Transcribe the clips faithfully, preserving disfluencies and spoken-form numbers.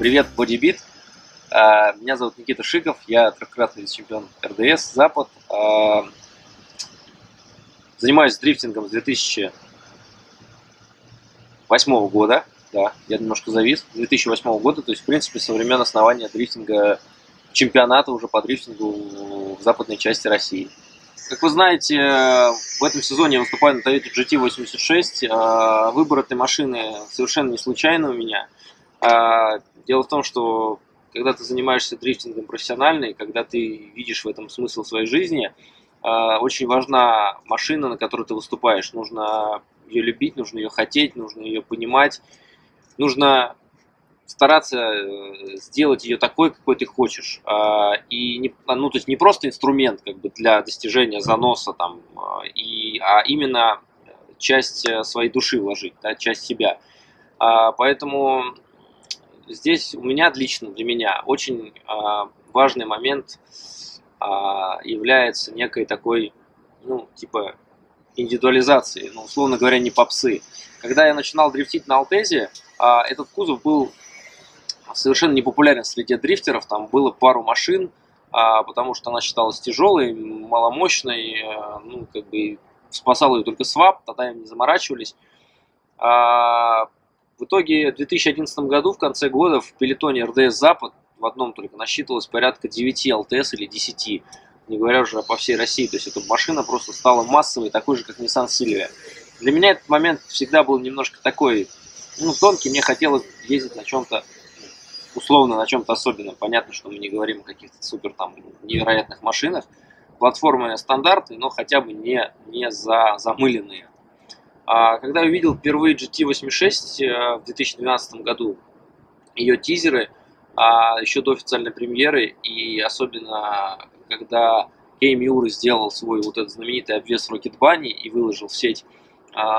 Привет, BodyBeat. Меня зовут Никита Шиков, я трехкратный чемпион эр дэ эс Запад. Занимаюсь дрифтингом с две тысячи восьмого года. Да, я немножко завис. С две тысячи восьмого года, то есть, в принципе, со времен основания дрифтинга, чемпионата уже по дрифтингу в западной части России. Как вы знаете, в этом сезоне я выступаю на Toyota джи ти восемьдесят шесть. Выбор этой машины совершенно не случайно у меня. Дело в том, что когда ты занимаешься дрифтингом профессионально, и когда ты видишь в этом смысл своей жизни, очень важна машина, на которой ты выступаешь. Нужно ее любить, нужно ее хотеть, нужно ее понимать. Нужно стараться сделать ее такой, какой ты хочешь. И не, ну, то есть не просто инструмент как бы, для достижения заноса, там, и, а именно часть своей души вложить, да, часть себя. Поэтому здесь у меня лично, для меня, очень а, важный момент а, является некой такой, ну, типа, индивидуализации, ну, условно говоря, не попсы. Когда я начинал дрифтить на Алтезе, а, этот кузов был совершенно непопулярен среди дрифтеров, там было пару машин, а, потому что она считалась тяжелой, маломощной, а, ну, как бы, спасал ее только свап, тогда им не заморачивались. А, В итоге в две тысячи одиннадцатом году, в конце года, в пелетоне эр дэ эс Запад в одном только насчитывалось порядка девяти ЛТС или десяти, не говоря уже по всей России. То есть эта машина просто стала массовой, такой же, как Nissan Silvia. Для меня этот момент всегда был немножко такой, ну, тонкий. Мне хотелось ездить на чем-то, условно, на чем-то особенном. Понятно, что мы не говорим о каких-то супер там невероятных машинах. Платформы стандартные, но хотя бы не, не за, замыленные. Когда я увидел впервые джи ти восемьдесят шесть в две тысячи двенадцатом году, ее тизеры, еще до официальной премьеры, и особенно когда Кэми Ур сделал свой вот этот знаменитый обвес Rocket Bunny и выложил в сеть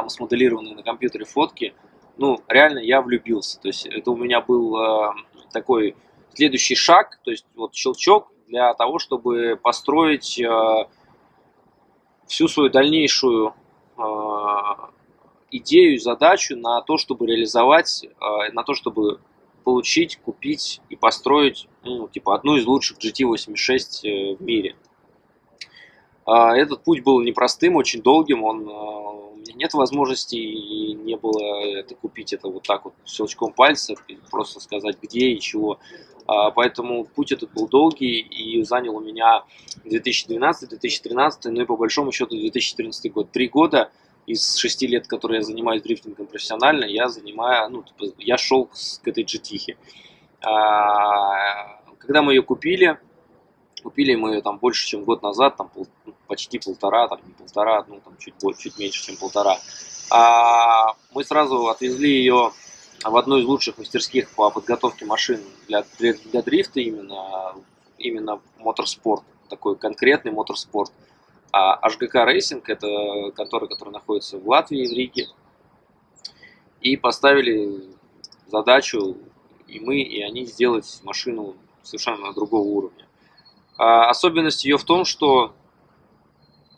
смоделированные на компьютере фотки, ну, реально я влюбился. То есть это у меня был такой следующий шаг, то есть вот щелчок для того, чтобы построить всю свою дальнейшую идею, задачу на то, чтобы реализовать, на то, чтобы получить, купить и построить, ну, типа, одну из лучших джи ти восемьдесят шесть в мире. Этот путь был непростым, очень долгим, он, у меня нет возможности и не было это купить это вот так вот щелчком пальца, просто сказать где и чего. Поэтому путь этот был долгий и занял у меня две тысячи двенадцатый, две тысячи тринадцатый, ну и по большому счету две тысячи четырнадцатый год. Три года из шести лет, которые я занимаюсь дрифтингом профессионально, я занимаю, ну, я шел к этой джи ти. Когда мы ее купили, купили мы ее там больше, чем год назад, там пол, почти полтора, там не полтора, ну там чуть больше, чуть меньше, чем полтора. А мы сразу отвезли ее в одну из лучших мастерских по подготовке машин для, для, для дрифта, именно, именно моторспорт, такой конкретный моторспорт. А эйч джи кей Racing, это контора, которая находится в Латвии, в Риге. И поставили задачу и мы, и они сделать машину совершенно другого уровня. Особенность ее в том, что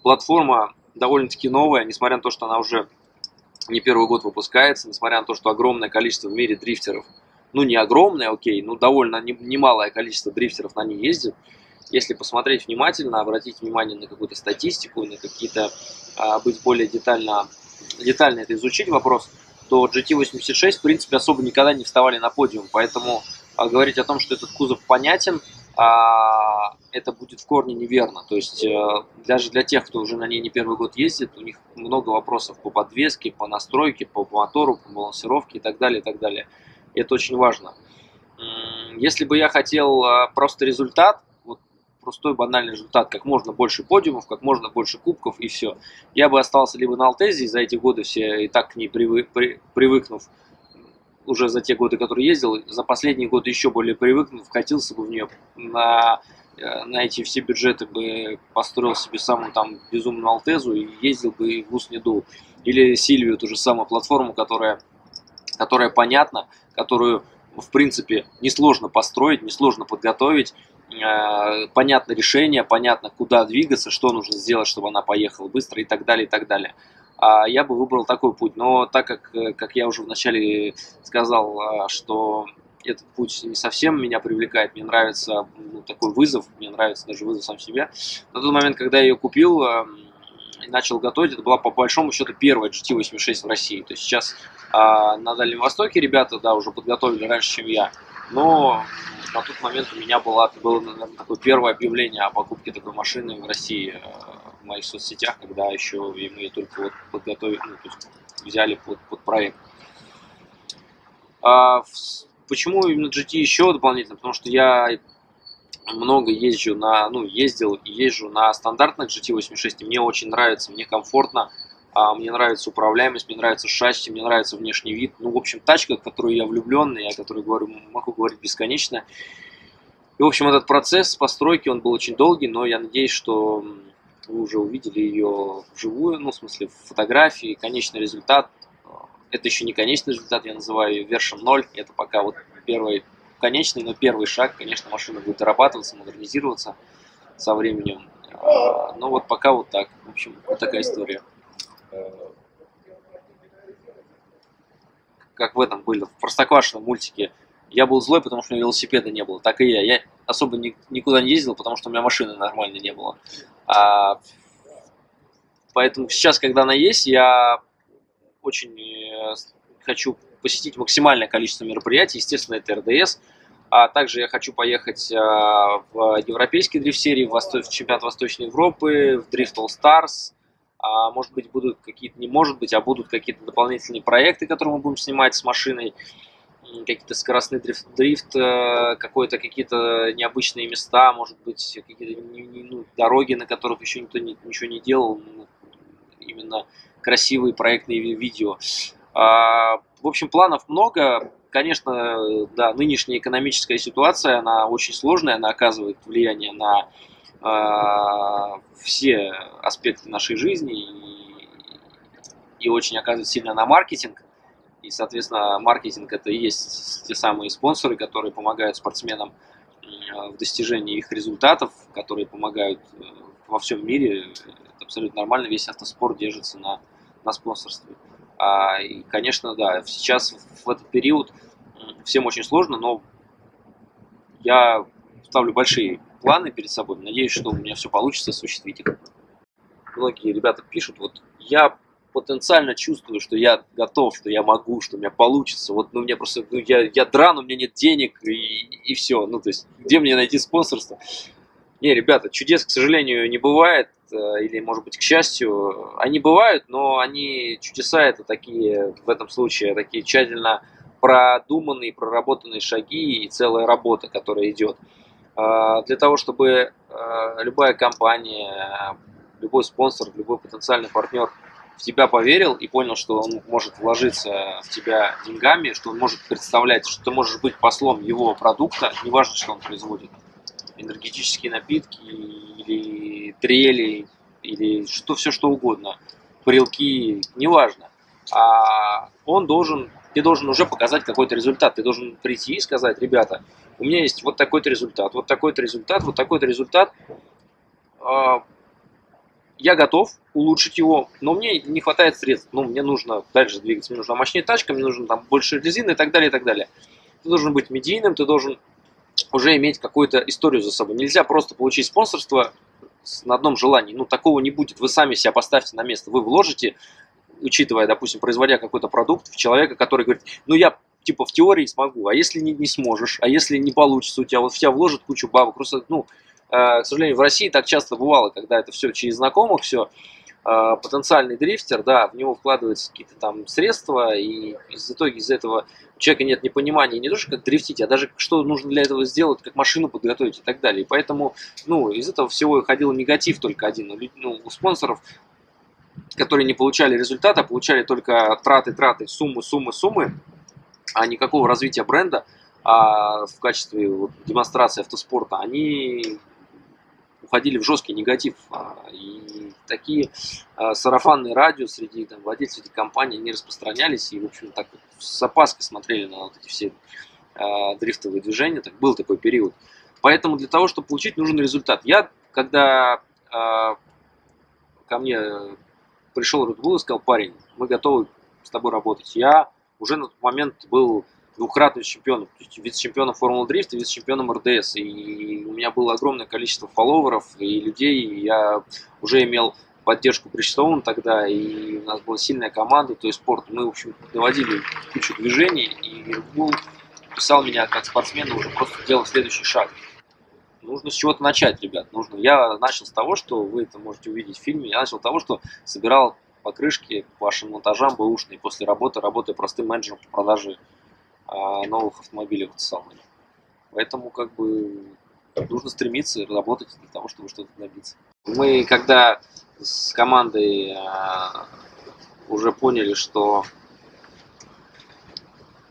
платформа довольно-таки новая, несмотря на то, что она уже не первый год выпускается, несмотря на то, что огромное количество в мире дрифтеров, ну не огромное, окей, но довольно немалое количество дрифтеров на ней ездит. Если посмотреть внимательно, обратить внимание на какую-то статистику, на какие-то, быть более детально, детально это изучить вопрос, то джи ти восемьдесят шесть в принципе особо никогда не вставали на подиум, поэтому говорить о том, что этот кузов понятен, это будет в корне неверно. То есть даже для тех, кто уже на ней не первый год ездит, у них много вопросов по подвеске, по настройке, по мотору, по балансировке и так далее, и так далее. Это очень важно. Если бы я хотел просто результат, вот простой банальный результат, как можно больше подиумов, как можно больше кубков и все, я бы остался либо на Алтезе, за эти годы все и так к ней привы, при, привыкнув, уже за те годы, которые ездил, за последние годы еще более привыкнув, вкатился бы в нее, на, на эти все бюджеты бы построил себе самую там безумную Алтезу и ездил бы и в ус не дул. или Silvia, ту же самую платформу, которая, которая понятна, которую, в принципе, несложно построить, несложно подготовить. Понятно решение, понятно, куда двигаться, что нужно сделать, чтобы она поехала быстро и так далее, и так далее. Я бы выбрал такой путь, но так как, как я уже вначале сказал, что этот путь не совсем меня привлекает, мне нравится ну, такой вызов, мне нравится даже вызов сам себя. На тот момент, когда я ее купил и начал готовить, это была по большому счету первая джи ти восемьдесят шесть в России. То есть сейчас на Дальнем Востоке ребята да, уже подготовили раньше, чем я, но на тот момент у меня было, было наверное, такое первое объявление о покупке такой машины в России в моих соцсетях, когда еще мы ее только вот подготовили, ну, то есть взяли под, под проект. А почему именно джи ти еще дополнительно? Потому что я много езжу на, ну, ездил и езжу на стандартных джи ти восемьдесят шесть, и мне очень нравится, мне комфортно, мне нравится управляемость, мне нравится шасси, мне нравится внешний вид. Ну, в общем, тачка, в которую я влюблен, я о которой говорю, могу говорить бесконечно. И, в общем, этот процесс постройки, он был очень долгий, но я надеюсь, что вы уже увидели ее вживую, ну, в смысле, в фотографии. Конечный результат, это еще не конечный результат, я называю ее вершин ноль. Это пока вот первый конечный, но первый шаг. Конечно, машина будет дорабатываться, модернизироваться со временем. Но вот пока вот так. В общем, вот такая история. Как в этом были, в Простоквашино мультике. Я был злой, потому что у меня велосипеда не было. Так и я. Я особо ни, никуда не ездил, потому что у меня машины нормально не было. А, поэтому сейчас, когда она есть, я очень хочу посетить максимальное количество мероприятий. Естественно, это эр дэ эс. А также я хочу поехать в европейские дрифт-серии, в, в чемпионат Восточной Европы, в Drift All Stars. А может быть, будут какие-то, не может быть, а будут какие-то дополнительные проекты, которые мы будем снимать с машиной, какие-то скоростные дрифт, дрифт какой-то, какие-то необычные места, может быть, какие-то ну, дороги, на которых еще никто не, ничего не делал, именно красивые проектные видео. А, в общем, планов много. Конечно, да, нынешняя экономическая ситуация, она очень сложная, она оказывает влияние на все аспекты нашей жизни и, и очень оказывает сильно на маркетинг. И, соответственно, маркетинг – это и есть те самые спонсоры, которые помогают спортсменам в достижении их результатов, которые помогают во всем мире. Это абсолютно нормально, весь автоспорт держится на, на спонсорстве. А, и, конечно, да, сейчас в этот период всем очень сложно, но я ставлю большие планы перед собой. Надеюсь, что у меня все получится осуществить их. Многие ребята пишут, вот я потенциально чувствую, что я готов, что я могу, что у меня получится. Вот, ну, мне просто, ну, я, я дран, у меня нет денег и, и все. Ну, то есть, где мне найти спонсорство? Не, ребята, чудес, к сожалению, не бывает, или, может быть, к счастью, они бывают, но они, чудеса, это такие, в этом случае, такие тщательно продуманные, проработанные шаги и целая работа, которая идет. Для того, чтобы любая компания, любой спонсор, любой потенциальный партнер в тебя поверил и понял, что он может вложиться в тебя деньгами, что он может представлять, что ты можешь быть послом его продукта, неважно, что он производит, энергетические напитки или трели, или что, все что угодно, парилки, неважно. А он должен, ты должен уже показать какой-то результат, ты должен прийти и сказать, ребята, у меня есть вот такой-то результат, вот такой-то результат, вот такой-то результат. Я готов улучшить его, но мне не хватает средств. Ну, мне нужно дальше двигаться, мне нужна мощнее тачка, мне нужно там больше резины и так далее, и так далее. Ты должен быть медийным, ты должен уже иметь какую-то историю за собой. Нельзя просто получить спонсорство на одном желании. Ну, такого не будет. Вы сами себя поставьте на место. Вы вложите, учитывая, допустим, производя какой-то продукт, в человека, который говорит, ну, я... типа в теории смогу, а если не, не сможешь, а если не получится, у тебя вот в тебя вложат кучу бабок. Просто, ну, э, к сожалению, в России так часто бывало, когда это все через знакомых, все, э, потенциальный дрифтер, да, в него вкладываются какие-то там средства, и в итоге из этого у человека нет непонимания не только как дрифтить, а даже что нужно для этого сделать, как машину подготовить и так далее. И поэтому, ну, из этого всего ходил негатив только один, ну, у спонсоров, которые не получали результата, получали только траты, траты, суммы, суммы, суммы, а никакого развития бренда а в качестве вот, демонстрации автоспорта, они входили в жесткий негатив. И такие сарафанные радио среди там, владельцев этих компаний не распространялись. И, в общем, так вот с опаской смотрели на вот эти все дрифтовые движения. Так, был такой период. Поэтому для того, чтобы получить, нужен результат. Я, когда ко мне пришел Red Bull и сказал: парень, мы готовы с тобой работать. Я уже на тот момент был двукратным чемпионом, вице-чемпионом Формулы Дрифта и вице-чемпионом эр дэ эс. И у меня было огромное количество фолловеров и людей. И я уже имел поддержку Бристоун тогда, и у нас была сильная команда. То есть спорт, мы, в общем, доводили кучу движений, и Red Bull писал меня как спортсмена уже просто делал следующий шаг. Нужно с чего-то начать, ребят. Нужно. Я начал с того, что вы это можете увидеть в фильме. Я начал с того, что собирал покрышки по шиномонтажам бэушные после работы, работая простым менеджером по продаже новых автомобилей в автосалоне. Поэтому как бы нужно стремиться работать для того, чтобы что-то добиться. Мы когда с командой уже поняли, что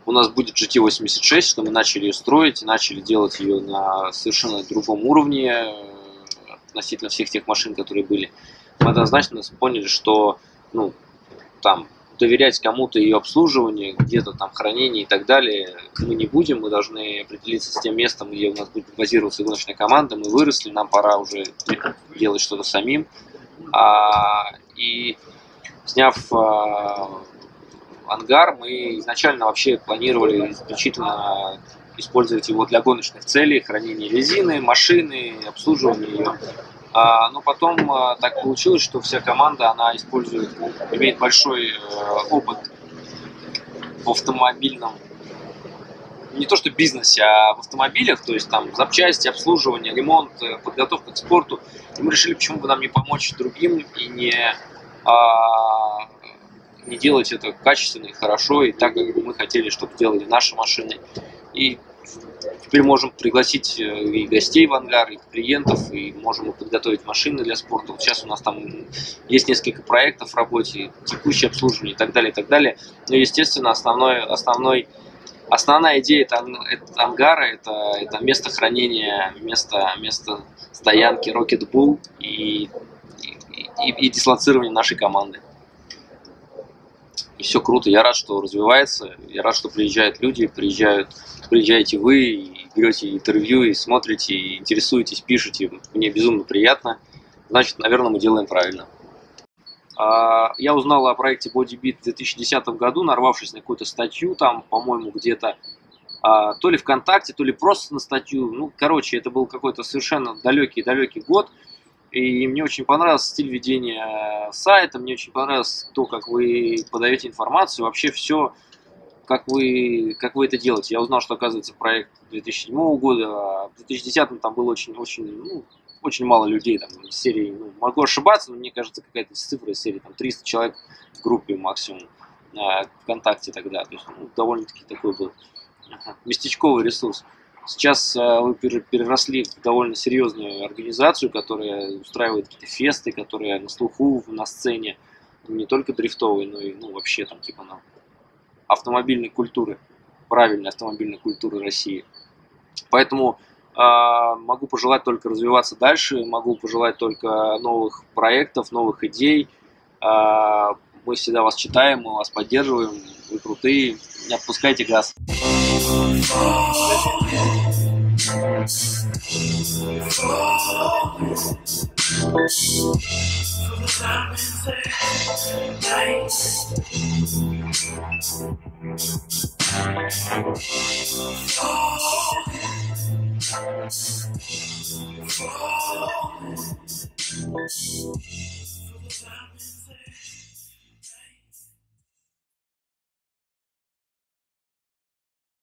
у нас будет джи ти восемьдесят шесть, что мы начали ее строить, начали делать ее на совершенно другом уровне относительно всех тех машин, которые были, мы однозначно поняли, что ну, там доверять кому-то ее обслуживанию, где-то там хранение и так далее, мы не будем, мы должны определиться с тем местом, где у нас будет базироваться гоночная команда, мы выросли, нам пора уже делать что-то самим. А, и сняв а, ангар, мы изначально вообще планировали исключительно использовать его для гоночных целей, хранения резины, машины, обслуживания ее. Но потом так получилось, что вся команда, она использует, имеет большой опыт в автомобильном, не то что бизнесе, а в автомобилях, то есть там запчасти, обслуживание, ремонт, подготовка к спорту. И мы решили, почему бы нам не помочь другим и не, а, не делать это качественно и хорошо, и так, как мы хотели, чтобы делали наши машины. И теперь можем пригласить и гостей в ангар, и клиентов, и можем подготовить машины для спорта. Вот сейчас у нас там есть несколько проектов в работе, текущее обслуживание и так далее, и так далее. Но, естественно, основной, основной, основная идея это, это ангара, это, это место хранения, место, место стоянки Rocket Bull и, и, и дислоцирование нашей команды. И все круто. Я рад, что развивается. Я рад, что приезжают люди, приезжают, приезжаете вы, и берете интервью, и смотрите, и интересуетесь, пишете. Мне безумно приятно. Значит, наверное, мы делаем правильно. Я узнал о проекте BodyBeat в две тысячи десятом году, нарвавшись на какую-то статью, там, по-моему, где-то то ли ВКонтакте, то ли просто на статью. Ну, короче, это был какой-то совершенно далекий-далекий год. И мне очень понравился стиль ведения сайта, мне очень понравилось то, как вы подаете информацию, вообще все, как вы, как вы это делаете. Я узнал, что, оказывается, проект две тысячи седьмого года, а в две тысячи десятом там было очень, очень, ну, очень мало людей, там, из серии, ну, могу ошибаться, но мне кажется, какая-то цифра из серии, там, триста человек в группе максимум, ВКонтакте тогда, то есть, ну, довольно-таки такой был местечковый ресурс. Сейчас вы переросли в довольно серьезную организацию, которая устраивает какие-то фесты, которые на слуху, на сцене, не только дрифтовые, но и ну, вообще там типа на автомобильной культуры, правильной автомобильной культуры России. Поэтому э, могу пожелать только развиваться дальше, могу пожелать только новых проектов, новых идей. Э, мы всегда вас читаем, мы вас поддерживаем, вы крутые, не отпускайте газ.